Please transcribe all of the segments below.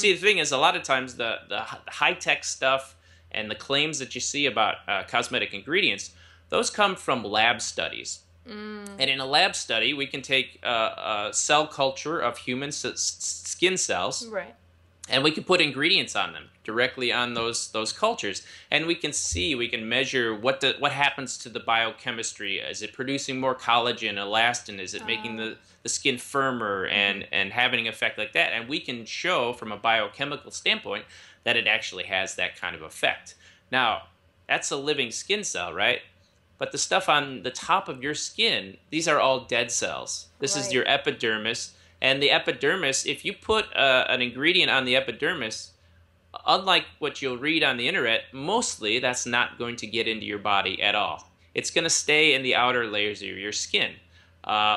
See, the thing is, a lot of times the high-tech stuff and the claims that you see about cosmetic ingredients, those come from lab studies. And in a lab study, we can take a cell culture of human skin cells, right, and we can put ingredients on them directly on those cultures, and we can measure what happens to the biochemistry. Is it producing more collagen, elastin? Is it making the skin firmer and having an effect like that? And we can show from a biochemical standpoint that it actually has that kind of effect. Now, that's a living skin cell, right? But the stuff on the top of your skin, these are all dead cells. This is your epidermis. And the epidermis, if you put an ingredient on the epidermis, unlike what you'll read on the internet, mostly that's not going to get into your body at all. It's going to stay in the outer layers of your skin.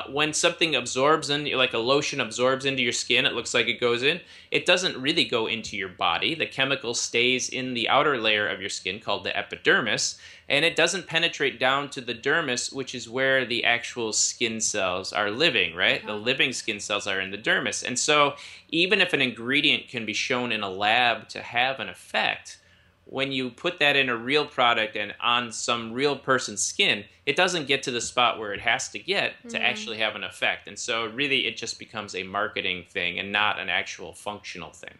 When something absorbs in, like a lotion absorbs into your skin, it looks like it goes in. It doesn't really go into your body. The chemical stays in the outer layer of your skin called the epidermis, and it doesn't penetrate down to the dermis, which is where the actual skin cells are living, right? Uh-huh. The living skin cells are in the dermis. And so even if an ingredient can be shown in a lab to have an effect, when you put that in a real product and on some real person's skin, it doesn't get to the spot where it has to get to actually have an effect. And so really it just becomes a marketing thing and not an actual functional thing.